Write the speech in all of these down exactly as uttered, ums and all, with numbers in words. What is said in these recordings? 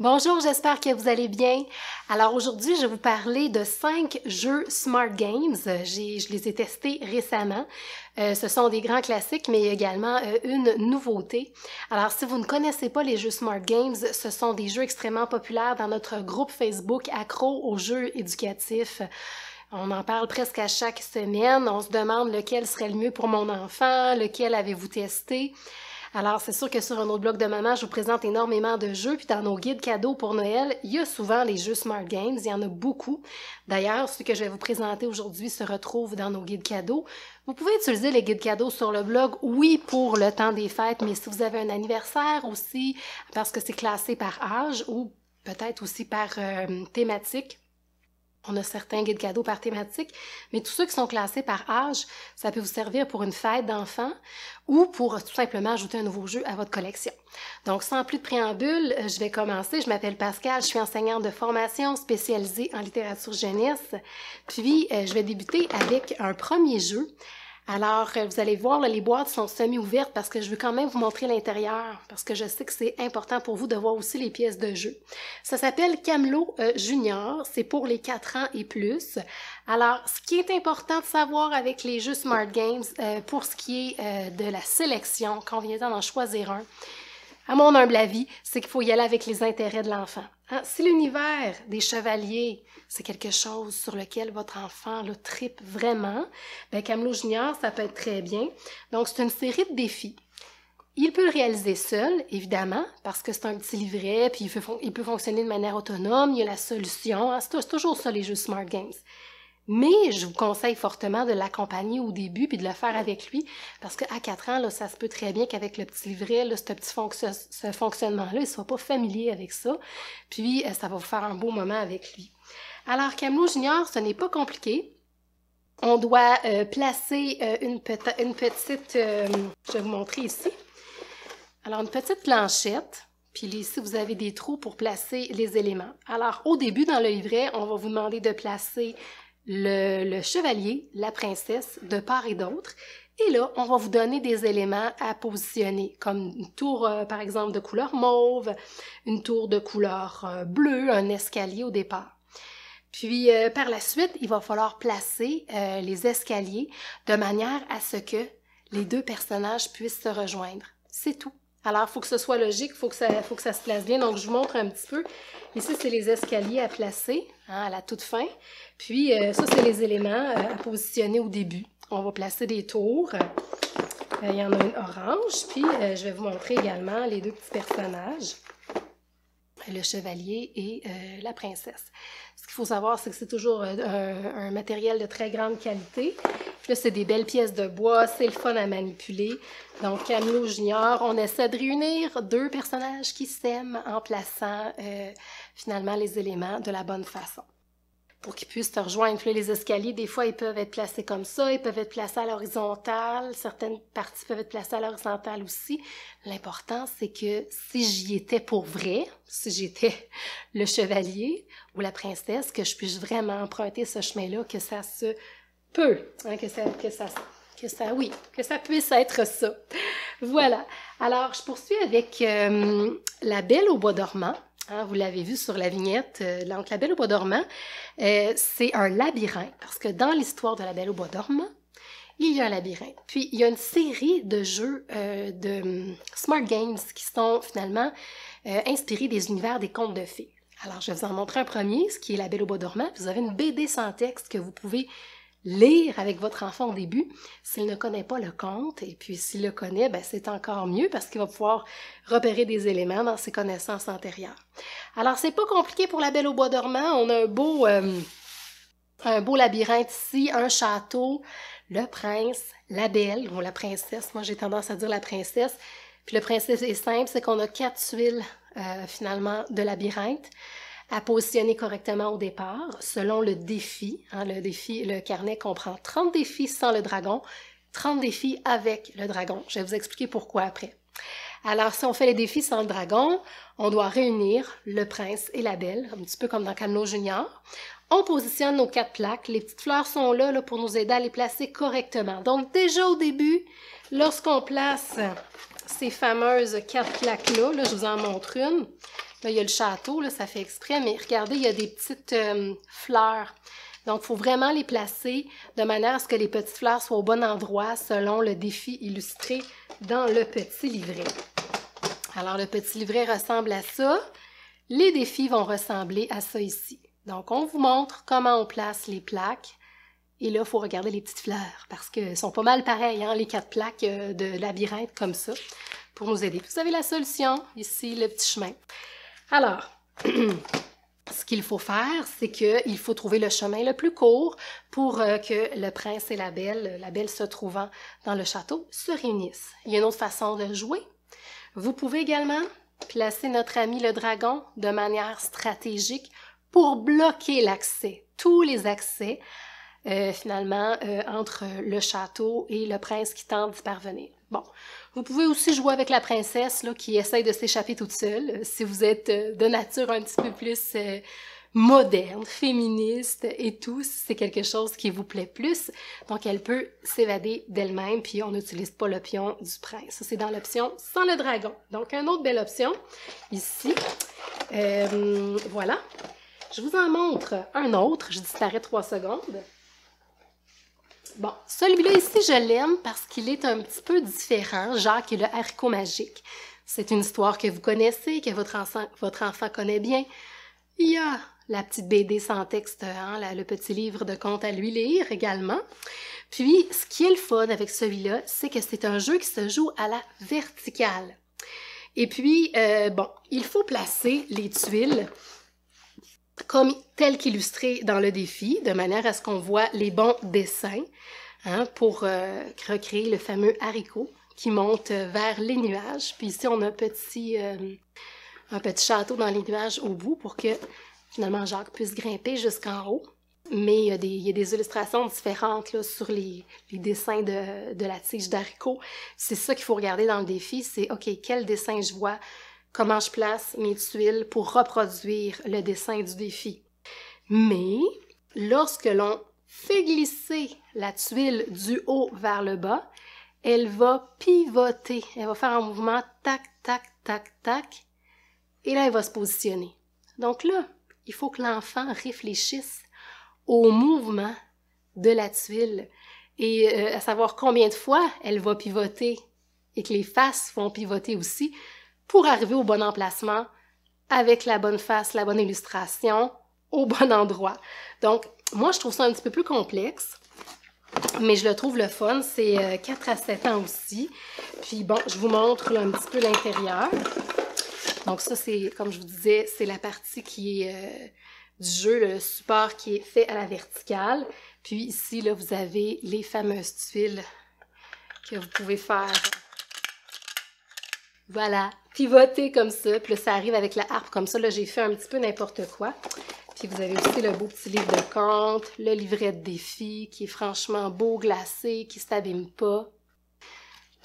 Bonjour, j'espère que vous allez bien. Alors aujourd'hui, je vais vous parler de cinq jeux Smart Games. Je les ai testés récemment. Euh, ce sont des grands classiques, mais également euh, une nouveauté. Alors si vous ne connaissez pas les jeux Smart Games, ce sont des jeux extrêmement populaires dans notre groupe Facebook accro aux jeux éducatifs. On en parle presque à chaque semaine. On se demande lequel serait le mieux pour mon enfant, lequel avez-vous testé? Alors, c'est sûr que sur un autre blog de maman, je vous présente énormément de jeux, puis dans nos guides cadeaux pour Noël, il y a souvent les jeux Smart Games, il y en a beaucoup. D'ailleurs, ceux que je vais vous présenter aujourd'hui se retrouvent dans nos guides cadeaux. Vous pouvez utiliser les guides cadeaux sur le blog, oui, pour le temps des fêtes, mais si vous avez un anniversaire aussi, parce que c'est classé par âge ou peut-être aussi par euh, thématique. On a certains guides cadeaux par thématique, mais tous ceux qui sont classés par âge, ça peut vous servir pour une fête d'enfants ou pour tout simplement ajouter un nouveau jeu à votre collection. Donc, sans plus de préambule, je vais commencer. Je m'appelle Pascale, je suis enseignante de formation spécialisée en littérature jeunesse. Puis, je vais débuter avec un premier jeu. Alors, vous allez voir, là, les boîtes sont semi-ouvertes parce que je veux quand même vous montrer l'intérieur, parce que je sais que c'est important pour vous de voir aussi les pièces de jeu. Ça s'appelle Camelot euh, Junior, c'est pour les quatre ans et plus. Alors, ce qui est important de savoir avec les jeux Smart Games, euh, pour ce qui est euh, de la sélection, quand on vient d'en choisir un, à mon humble avis, c'est qu'il faut y aller avec les intérêts de l'enfant. Hein? Si l'univers des chevaliers, c'est quelque chose sur lequel votre enfant le tripe vraiment, bien, Camelot Junior, ça peut être très bien. Donc, c'est une série de défis. Il peut le réaliser seul, évidemment, parce que c'est un petit livret, puis il peut, il peut fonctionner de manière autonome, il y a la solution. Hein? C'est toujours ça, les jeux Smart Games. Mais je vous conseille fortement de l'accompagner au début puis de le faire avec lui parce qu'à quatre ans, là, ça se peut très bien qu'avec le petit livret, là, ce petit fonc ce fonctionnement-là, il ne soit pas familier avec ça. Puis, ça va vous faire un beau moment avec lui. Alors, Camelot Junior, ce n'est pas compliqué. On doit euh, placer euh, une, une petite... Euh, je vais vous montrer ici. Alors, une petite planchette. Puis ici, vous avez des trous pour placer les éléments. Alors, au début, dans le livret, on va vous demander de placer... Le, le chevalier, la princesse, de part et d'autre. Et là, on va vous donner des éléments à positionner, comme une tour, euh, par exemple, de couleur mauve, une tour de couleur euh, bleue, un escalier au départ. Puis, euh, par la suite, il va falloir placer euh, les escaliers de manière à ce que les deux personnages puissent se rejoindre. C'est tout. Alors, il faut que ce soit logique, il faut, faut que ça se place bien. Donc, je vous montre un petit peu. Ici, c'est les escaliers à placer, hein, à la toute fin. Puis, euh, ça, c'est les éléments euh, à positionner au début. On va placer des tours. Euh, il y en a une orange. Puis, euh, je vais vous montrer également les deux petits personnages, le chevalier et euh, la princesse. Ce qu'il faut savoir, c'est que c'est toujours un, un matériel de très grande qualité. Puis là, c'est des belles pièces de bois, c'est le fun à manipuler. Donc, Camelot Junior, on essaie de réunir deux personnages qui s'aiment en plaçant euh, finalement les éléments de la bonne façon. Pour qu'ils puissent se rejoindre, puis là, les escaliers, des fois, ils peuvent être placés comme ça, ils peuvent être placés à l'horizontale, certaines parties peuvent être placées à l'horizontale aussi. L'important, c'est que si j'y étais pour vrai, si j'étais le chevalier ou la princesse, que je puisse vraiment emprunter ce chemin-là, que ça se peut, hein, que ça... Que ça Que ça, oui, que ça puisse être ça. Voilà. Alors, je poursuis avec euh, la Belle au Bois dormant. Hein, vous l'avez vu sur la vignette. Euh, donc, la Belle au Bois dormant, euh, c'est un labyrinthe. Parce que dans l'histoire de la Belle au Bois dormant, il y a un labyrinthe. Puis, il y a une série de jeux euh, de Smart Games qui sont finalement euh, inspirés des univers des contes de fées. Alors, je vais vous en montrer un premier, ce qui est la Belle au Bois dormant. Puis, vous avez une B D sans texte que vous pouvez... lire avec votre enfant au début, s'il ne connaît pas le conte, et puis s'il le connaît, ben c'est encore mieux parce qu'il va pouvoir repérer des éléments dans ses connaissances antérieures. Alors, c'est pas compliqué pour la Belle au Bois dormant. On a un beau, euh, un beau labyrinthe ici, un château, le prince, la belle, ou la princesse, moi j'ai tendance à dire la princesse. Puis le principe est simple, c'est qu'on a quatre tuiles, euh, finalement, de labyrinthe à positionner correctement au départ, selon le défi. Hein, le défi, le carnet comprend trente défis sans le dragon, trente défis avec le dragon. Je vais vous expliquer pourquoi après. Alors, si on fait les défis sans le dragon, on doit réunir le prince et la belle, un petit peu comme dans Camelot Junior. On positionne nos quatre plaques. Les petites fleurs sont là, là pour nous aider à les placer correctement. Donc, déjà au début, lorsqu'on place ces fameuses quatre plaques-là, là, je vous en montre une, Là, il y a le château, là, ça fait exprès, mais regardez, il y a des petites euh, fleurs. Donc, il faut vraiment les placer de manière à ce que les petites fleurs soient au bon endroit selon le défi illustré dans le petit livret. Alors, le petit livret ressemble à ça. Les défis vont ressembler à ça ici. Donc, on vous montre comment on place les plaques. Et là, il faut regarder les petites fleurs parce qu'elles sont pas mal pareilles, hein, les quatre plaques de labyrinthe comme ça, pour nous aider. Vous avez la solution, ici, le petit chemin. Alors, ce qu'il faut faire, c'est qu'il faut trouver le chemin le plus court pour euh, que le prince et la belle, la belle se trouvant dans le château, se réunissent. Il y a une autre façon de jouer. Vous pouvez également placer notre ami le dragon de manière stratégique pour bloquer l'accès, tous les accès, euh, finalement, euh, entre le château et le prince qui tente d'y parvenir. Bon, vous pouvez aussi jouer avec la princesse là, qui essaye de s'échapper toute seule, euh, si vous êtes euh, de nature un petit peu plus euh, moderne, féministe et tout, si c'est quelque chose qui vous plaît plus. Donc, elle peut s'évader d'elle-même, puis on n'utilise pas le pion du prince. Ça, c'est dans l'option sans le dragon. Donc, une autre belle option, ici. Euh, voilà. Je vous en montre un autre. Je disparais trois secondes. Bon, celui-là ici, je l'aime parce qu'il est un petit peu différent, Jacques et le haricot magique. C'est une histoire que vous connaissez, que votre enfant, votre enfant connaît bien. Il y a la petite B D sans texte, hein, la, le petit livre de contes à lui lire également. Puis, ce qui est le fun avec celui-là, c'est que c'est un jeu qui se joue à la verticale. Et puis, euh, bon, il faut placer les tuiles comme tel qu'illustré dans le défi, de manière à ce qu'on voit les bons dessins, hein, pour euh, recréer le fameux haricot qui monte vers les nuages. Puis ici, on a un petit, euh, un petit château dans les nuages au bout pour que, finalement, Jacques puisse grimper jusqu'en haut. Mais il y a des, il y a des illustrations différentes là, sur les, les dessins de, de la tige d'haricot. C'est ça qu'il faut regarder dans le défi, c'est « OK, quel dessin je vois ?» Comment je place mes tuiles pour reproduire le dessin du défi. Mais, lorsque l'on fait glisser la tuile du haut vers le bas, elle va pivoter. Elle va faire un mouvement tac, tac, tac, tac. Et là, elle va se positionner. Donc là, il faut que l'enfant réfléchisse au mouvement de la tuile et euh, à savoir combien de fois elle va pivoter et que les faces vont pivoter aussi, pour arriver au bon emplacement, avec la bonne face, la bonne illustration, au bon endroit. Donc, moi, je trouve ça un petit peu plus complexe, mais je le trouve le fun. C'est quatre à sept ans aussi. Puis bon, je vous montre là, un petit peu l'intérieur. Donc ça, c'est, comme je vous disais, c'est la partie qui est euh, du jeu, le support qui est fait à la verticale. Puis ici, là, vous avez les fameuses tuiles que vous pouvez faire. Voilà, pivoter comme ça, puis là, ça arrive avec la harpe comme ça. Là, j'ai fait un petit peu n'importe quoi. Puis vous avez aussi le beau petit livre de contes, le livret de défi qui est franchement beau, glacé, qui ne s'abîme pas.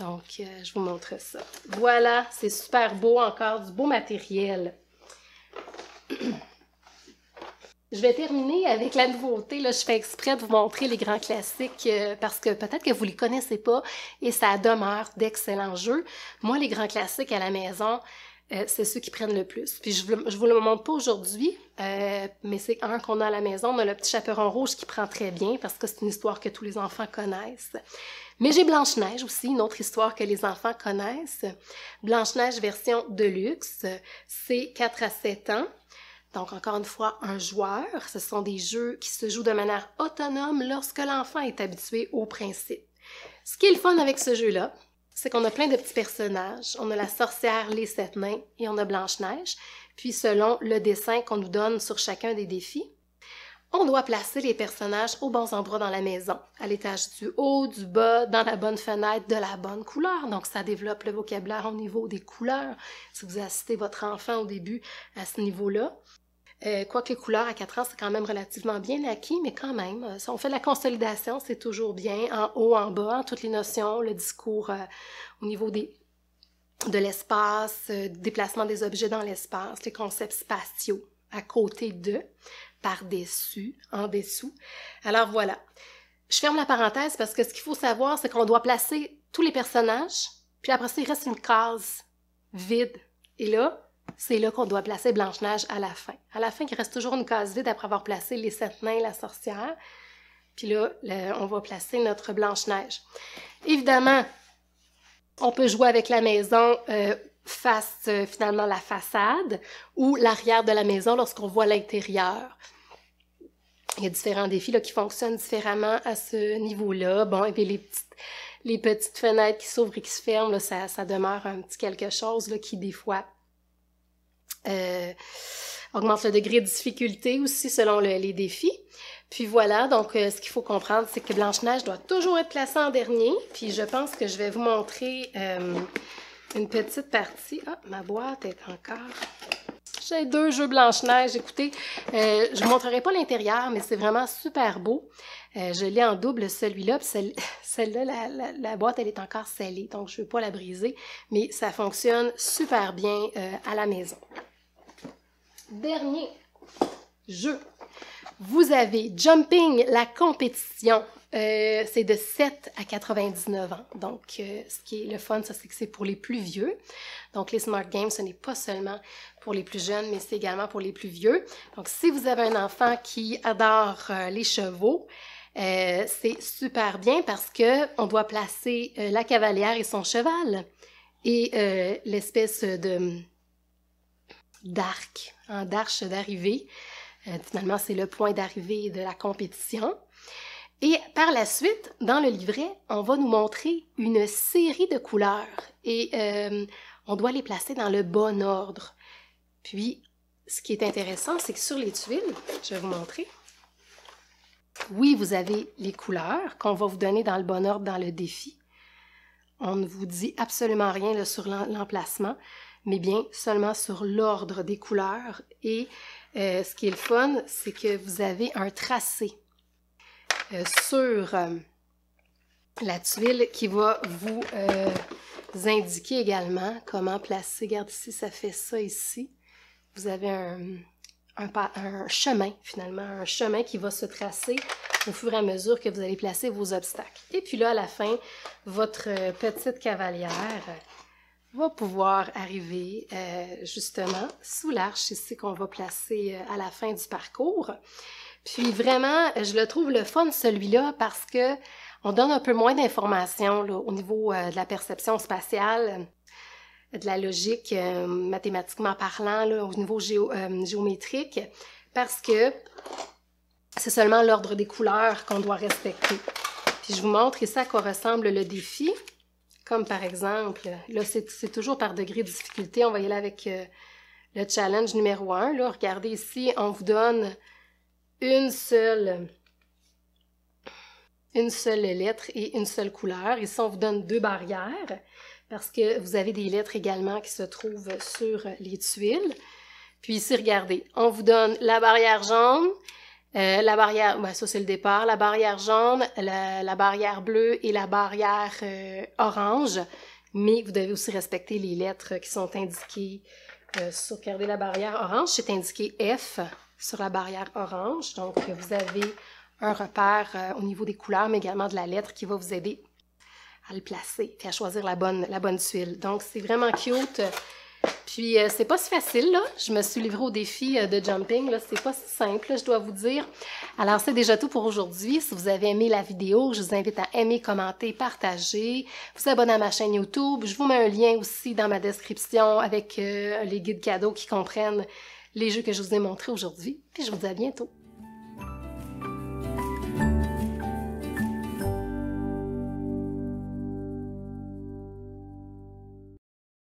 Donc, euh, je vous montre ça. Voilà, c'est super beau, encore du beau matériel. Je vais terminer avec la nouveauté. Là, je fais exprès de vous montrer les grands classiques euh, parce que peut-être que vous les connaissez pas et ça demeure d'excellents jeux. Moi, les grands classiques à la maison, euh, c'est ceux qui prennent le plus. Puis je ne vous le montre pas aujourd'hui, euh, mais c'est un qu'on a à la maison. On a le petit chaperon rouge qui prend très bien parce que c'est une histoire que tous les enfants connaissent. Mais j'ai Blanche-Neige aussi, une autre histoire que les enfants connaissent. Blanche-Neige version de luxe, c'est quatre à sept ans. Donc, encore une fois, un joueur, ce sont des jeux qui se jouent de manière autonome lorsque l'enfant est habitué au principe. Ce qui est le fun avec ce jeu-là, c'est qu'on a plein de petits personnages. On a la sorcière, les sept nains et on a Blanche-Neige. Puis, selon le dessin qu'on nous donne sur chacun des défis, on doit placer les personnages aux bons endroits dans la maison, à l'étage du haut, du bas, dans la bonne fenêtre, de la bonne couleur. Donc, ça développe le vocabulaire au niveau des couleurs, si vous assistez votre enfant au début à ce niveau-là. Euh, Quoique les couleurs à quatre ans, c'est quand même relativement bien acquis, mais quand même, euh, si on fait de la consolidation, c'est toujours bien, en haut, en bas, hein, toutes les notions, le discours euh, au niveau des, de l'espace, euh, déplacement des objets dans l'espace, les concepts spatiaux, à côté de, par-dessus, en dessous. Alors voilà, je ferme la parenthèse parce que ce qu'il faut savoir, c'est qu'on doit placer tous les personnages, puis après ça, il reste une case vide, et là, C'est là qu'on doit placer Blanche-Neige à la fin. À la fin, il reste toujours une case vide après avoir placé les sept nains et la sorcière. Puis là, le, on va placer notre Blanche-Neige. Évidemment, on peut jouer avec la maison euh, face, euh, finalement, la façade ou l'arrière de la maison lorsqu'on voit l'intérieur. Il y a différents défis là, qui fonctionnent différemment à ce niveau-là. Bon, et puis les petites, les petites fenêtres qui s'ouvrent et qui se ferment, là, ça, ça demeure un petit quelque chose là, qui, des fois, euh, augmente le degré de difficulté aussi selon le, les défis. Puis voilà, donc euh, ce qu'il faut comprendre, c'est que Blanche-Neige doit toujours être placée en dernier. Puis je pense que je vais vous montrer euh, une petite partie. Ah, ma boîte est encore... J'ai deux jeux Blanche-Neige. Écoutez, euh, je ne vous montrerai pas l'intérieur, mais c'est vraiment super beau. Euh, je l'ai en double, celui-là. Puis celle-là, la, la, la boîte, elle est encore scellée, donc je ne veux pas la briser. Mais ça fonctionne super bien euh, à la maison. Dernier jeu. Vous avez Jumping, la compétition. Euh, c'est de sept à quatre-vingt-dix-neuf ans. Donc, euh, ce qui est le fun, ça, c'est que c'est pour les plus vieux. Donc, les Smart Games, ce n'est pas seulement pour les plus jeunes, mais c'est également pour les plus vieux. Donc, si vous avez un enfant qui adore euh, les chevaux, euh, c'est super bien parce qu'on doit placer euh, la cavalière et son cheval et euh, l'espèce de d'arc, hein, d'arche d'arrivée. Euh, finalement, c'est le point d'arrivée de la compétition. Et par la suite, dans le livret, on va nous montrer une série de couleurs et euh, on doit les placer dans le bon ordre. Puis, ce qui est intéressant, c'est que sur les tuiles, je vais vous montrer, oui, vous avez les couleurs qu'on va vous donner dans le bon ordre dans le défi. On ne vous dit absolument rien là, sur l'emplacement, mais bien seulement sur l'ordre des couleurs. Et euh, ce qui est le fun, c'est que vous avez un tracé. Euh, sur euh, la tuile qui va vous, euh, vous indiquer également comment placer. Regarde ici, ça fait ça ici. Vous avez un, un, un chemin, finalement, un chemin qui va se tracer au fur et à mesure que vous allez placer vos obstacles. Et puis là, à la fin, votre petite cavalière va pouvoir arriver euh, justement sous l'arche ici qu'on va placer à la fin du parcours. Puis vraiment, je le trouve le fun celui-là parce que on donne un peu moins d'informations au niveau euh, de la perception spatiale, de la logique euh, mathématiquement parlant, là, au niveau géo, euh, géométrique, parce que c'est seulement l'ordre des couleurs qu'on doit respecter. Puis je vous montre ici à quoi ressemble le défi, comme par exemple, là c'est toujours par degré de difficulté, on va y aller avec euh, le challenge numéro un. Là, regardez ici, on vous donne... Une seule, une seule lettre et une seule couleur. Ici, on vous donne deux barrières parce que vous avez des lettres également qui se trouvent sur les tuiles. Puis ici, regardez, on vous donne la barrière jaune, euh, la barrière, ben ça c'est le départ, la barrière jaune, la, la barrière bleue et la barrière euh, orange. Mais vous devez aussi respecter les lettres qui sont indiquées. Euh, sur, regardez, la barrière orange, c'est indiqué F. Sur la barrière orange. Donc, vous avez un repère euh, au niveau des couleurs, mais également de la lettre qui va vous aider à le placer et à choisir la bonne, la bonne tuile. Donc, c'est vraiment cute. Puis, euh, c'est pas si facile, là. Je me suis livrée au défi euh, de Jumping, là. C'est pas si simple, là, je dois vous dire. Alors, c'est déjà tout pour aujourd'hui. Si vous avez aimé la vidéo, je vous invite à aimer, commenter, partager, vous abonner à ma chaîne YouTube. Je vous mets un lien aussi dans ma description avec euh, les guides cadeaux qui comprennent les jeux que je vous ai montrés aujourd'hui, puis je vous dis à bientôt!